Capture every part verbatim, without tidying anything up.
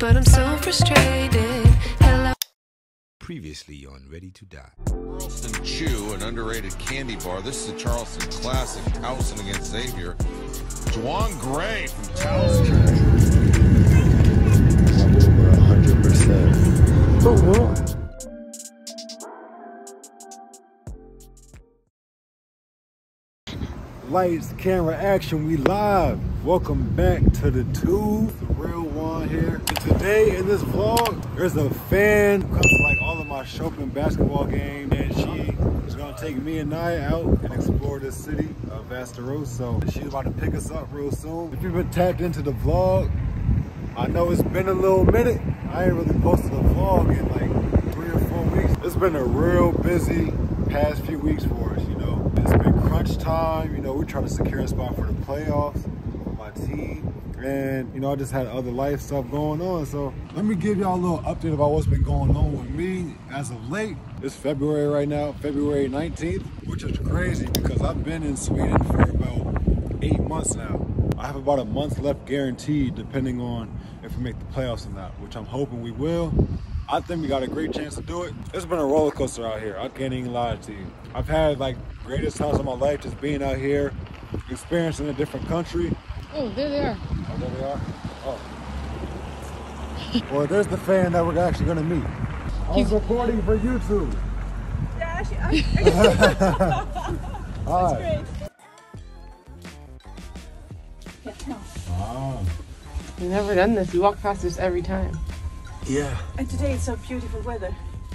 but I'm so frustrated. Hello. Previously on Ready to Die. Charleston Chew, an underrated candy bar. This is a Charleston classic, Towson against Xavier. Juwan Gray from Towson. Over one hundred percent. For what? Lights, camera, action, we live. Welcome back to the tube. The real one here. And today in this vlog, there's a fan who comes to like all of my Chopin basketball games, and she is gonna take me and Naya out and explore this city of Västerås. So she's about to pick us up real soon. If you've been tapped into the vlog, I know it's been a little minute. I ain't really posted a vlog in like three or four weeks. It's been a real busy past few weeks for us, you know. It's been crunch time, you know, we're trying to secure a spot for the playoffs. Team, and you know, I just had other life stuff going on, so let me give y'all a little update about what's been going on with me as of late. It's February right now, February nineteenth, which is crazy because I've been in Sweden for about eight months now. I have about a month left guaranteed, depending on if we make the playoffs or not, which I'm hoping we will. I think we got a great chance to do it. It's been a roller coaster out here, I can't even lie to you. I've had like greatest times of my life just being out here, experiencing a different country. Oh, there they are. Oh, there they are? Oh. Well, there's the fan that we're actually going to meet. I was recording for YouTube. Yeah, she, I... All right. That's great. Wow. We've never done this. We walk past this every time. Yeah. And today it's so beautiful weather.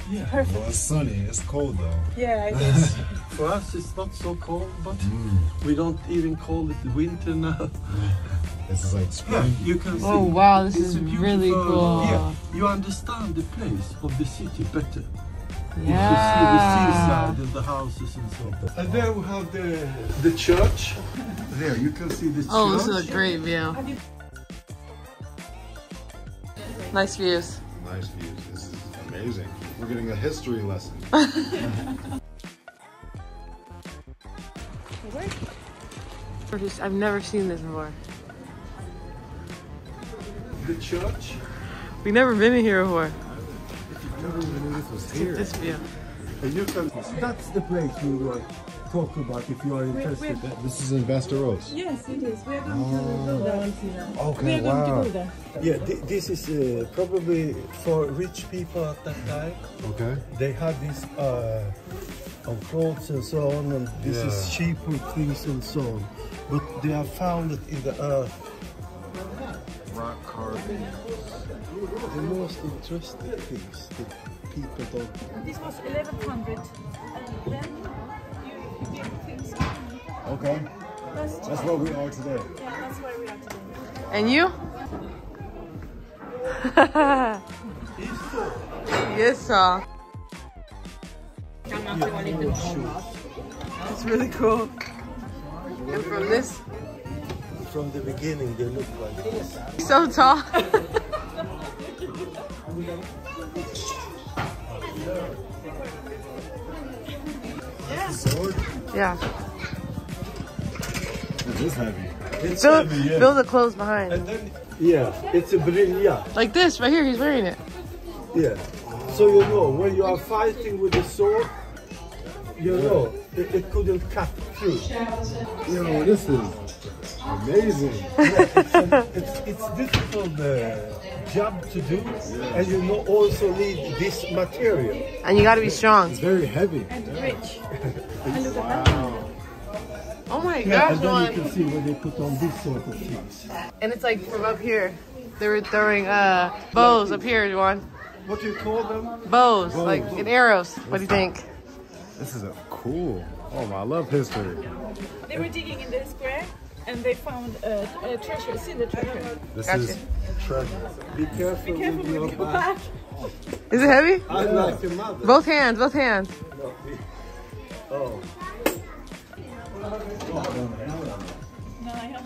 Yeah. Perfect. Well, it's sunny. It's cold, though. Yeah, it is. For us, it's not so cold, but mm. we don't even call it winter now. This is like spring. Yeah, you can see. Oh, wow, this it's is really cool. Yeah, you understand the place of the city better. Yeah. You see the seaside and the houses and so on. And there we have the, the church. There, you can see the oh, church. Oh, this is a great view. Nice views. Nice views. This is amazing. We're getting a history lesson. Just, I've never seen this before. The church? We've never been in here before. I never knew this was here. This view. And you can, that's the place we were talking about if you are interested. We're, we're, this is in Västerås? Yes, it is. We are going oh. to go there and see them. Okay, we are wow. going to go there. Yeah, th this is uh, probably for rich people at that time. Okay. They had this... Uh, of clothes and so on, and this yeah. is cheaper things and so on, but they are found in the earth. Rock carving. The most interesting things that people don't know. This was eleven hundred, and then you get things. Okay, that's, that's where we are today. Yeah, that's where we are today. And you? Yes, sir. It's really cool. And from this? From the beginning they look like this. So tall. Yeah. Sword? Yeah. It is heavy. It's Bill, heavy, yeah. Build the clothes behind. And then, yeah, it's a brilla. Like this, right here, he's wearing it. Yeah. So you know, when you are fighting with the sword, you know, it, it couldn't cut through. You know, this is amazing. Yeah, it's, a, it's, it's difficult uh, job to do, yeah. And you know, also need this material. And you got to be strong. It's very heavy. And yeah. rich. And look at that. Oh my yeah, gosh, Juwan. You can see when they put on these sort of things. And it's like from up here, they were throwing uh, bows up here, Juwan. What do you call them? Bows, bows. Like in arrows. What do you think? This is a cool. Oh my, I love history. They were digging in the square and they found a, a treasure. See the treasure? This gotcha. Is treasure. Be careful, Be careful with your back. back. Is it heavy? I yeah. like your mother. Both hands, both hands. No, oh. Naya.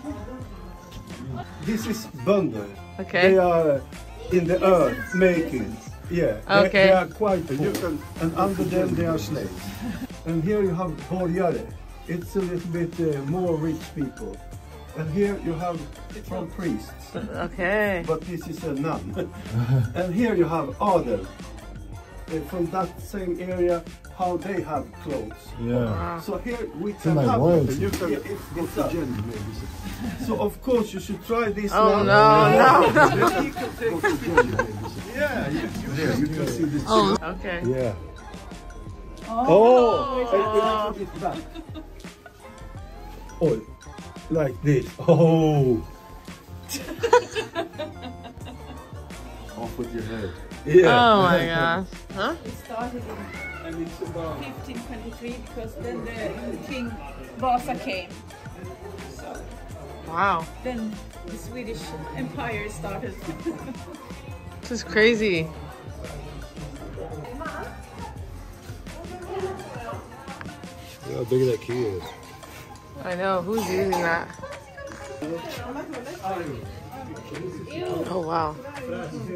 This is bundle. Okay. They are in the earth making. Yeah, okay. they, they are quite poor. You can, and under them they are slaves. And here you have borgare. It's a little bit uh, more rich people. And here you have from priests. Okay. But this is a nun. And here you have adel. Uh, from that same area, how they have clothes. Yeah. Wow. So here we can have it. You can go to gym maybe. So of course you should try this. Oh now. no, no, no. no. You can take to gym, yeah, you, you, yeah, you can see this. Oh, okay. Yeah. Oh! Oh. It's back. Oh, like this. Oh! Off with your head. Yeah. Oh my gosh. Huh? It started in fifteen twenty-three because then the king Vasa came. So wow. Then the Swedish Empire started. This is crazy. Look how big that key is. I know. Who's using that? Oh wow. Yeah,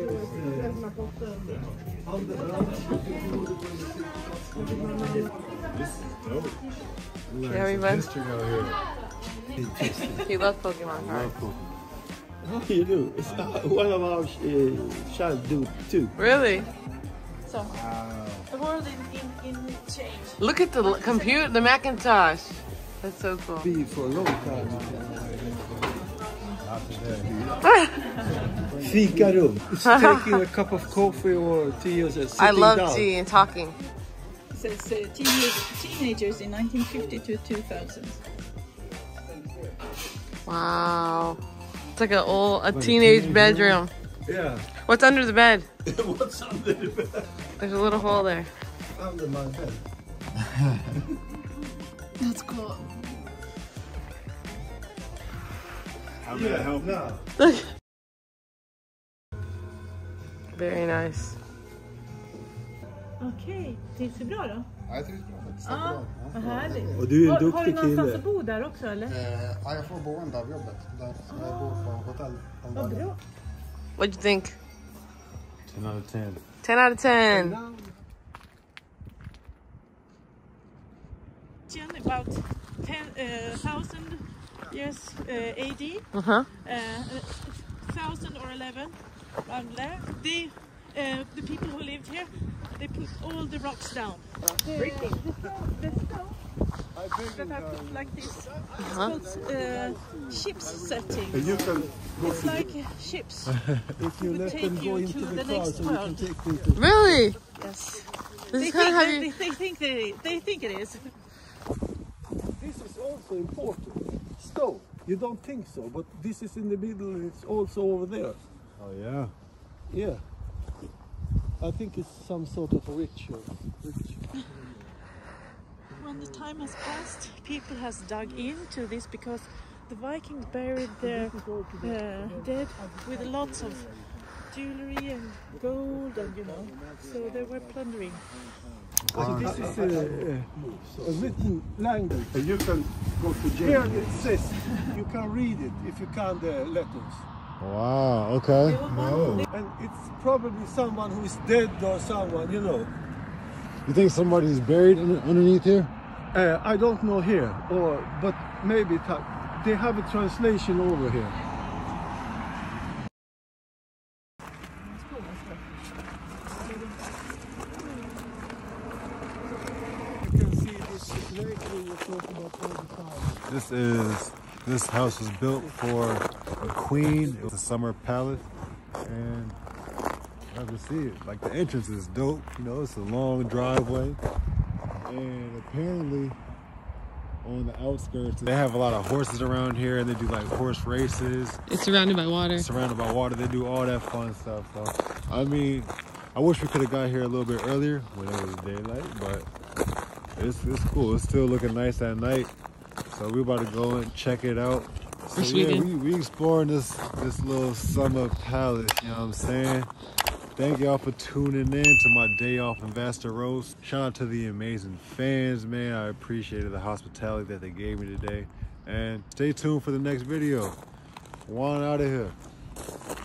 we love Pokemon. You love Pokemon, right? Oh, you do. It's uh, one of our uh, child do too. Really? So wow. The world in, in, in change. Look at the computer, the Macintosh. That's so cool. Be for a long time. Fika room. It's taking a cup of coffee or tea or sitting I love down. Tea and talking. So it's uh, teenagers in nineteen fifty to two thousand. Wow. It's like an old, a teenage bedroom. Yeah. What's under the bed? What's under the bed? There's a little hole there. Under my bed. That's cool. How can I help now? Very nice. Okej, trivs du bra då? Ja, jag trivs bra. Det stämmer bra. Vad härligt. Och du är en duktig kille. Har du någonstans att bo där också eller? Eh, ja, jag får bo en dag av jobbet. Där ska jag bo på hotell. Vad bra. What do you think? ten out of ten. ten out of ten. About ten thousand uh, years uh, A D, uh-huh. uh, one thousand or eleven, um, there. They, uh, the people who lived here, they put all the rocks down. Really? The stone, the stone that happened like this. Uh-huh. It's called uh, ship's setting. You can go it's like the... ships. If you let them go into the, the car, next so world. You can take people. Really? Yes. This they, think they, you... they, think they, they think it is. This is also important. Stone. You don't think so, but this is in the middle and it's also over there. Oh yeah. Yeah. I think it's some sort of a ritual. ritual. When the time has passed, people has dug into this because the Vikings buried their uh, dead with lots of jewelry and gold and you know, so they were plundering. Wow. This is a, a written language. You can go to jail. Here it says, you can read it if you can the letters. Wow, okay. Wow. And it's probably someone who is dead or someone, you know. You think somebody is buried in, underneath here? Uh, I don't know here, or but maybe they have a translation over here. This is, this house was built for a queen. It was a summer palace and I can see it. Like the entrance is dope, you know, it's a long driveway. And apparently on the outskirts, they have a lot of horses around here and they do like horse races. It's surrounded by water. It's surrounded by water. They do all that fun stuff. So, I mean, I wish we could have got here a little bit earlier when it was daylight, but It's, it's cool. It's still looking nice at night. So we're about to go and check it out. So yeah, we, we exploring this, this little summer palace. You know what I'm saying? Thank y'all for tuning in to my day off in Västerås. Shout out to the amazing fans, man. I appreciated the hospitality that they gave me today. And stay tuned for the next video. Juwan out of here.